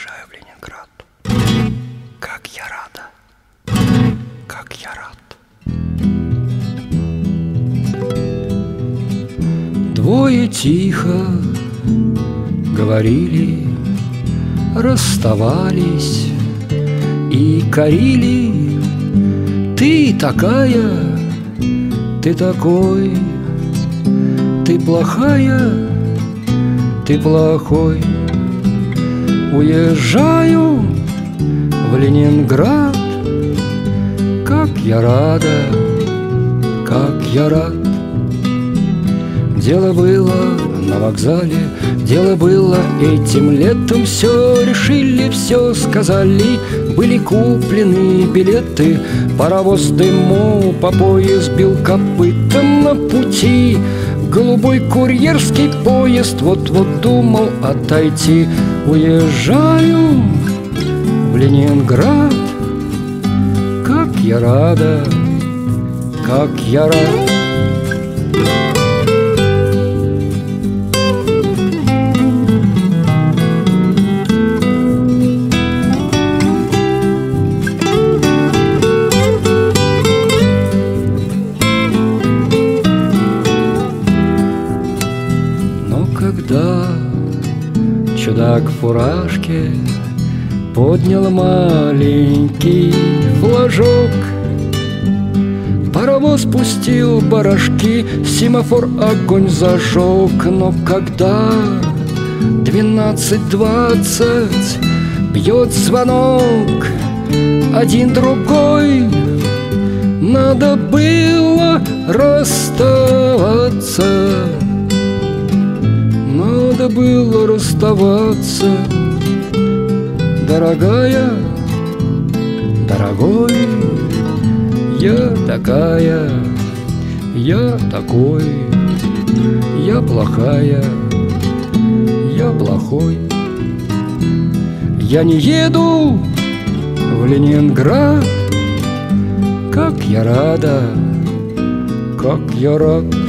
приезжаю в Ленинград. Как я рада, как я рад. Двое тихо говорили, расставались и корили. Ты такая, ты такой, ты плохая, ты плохой. Уезжаю в Ленинград, как я рада, как я рад. Дело было на вокзале, дело было этим летом. Все решили, все сказали, были куплены билеты. Паровоз дыму по пояс бил копытом на пути. Голубой курьерский поезд вот-вот думал отойти. Уезжаю в Ленинград, как я рада, как я рада. Когда чудак в фуражке поднял маленький флажок, паровоз пустил барашки, семафор огонь зажег. Но когда 12:20 бьет звонок, один другой, надо было расставаться. Надо было расставаться, дорогая, дорогой, я такая, я такой, я плохая, я плохой. Я не еду в Ленинград, как я рада, как я рад.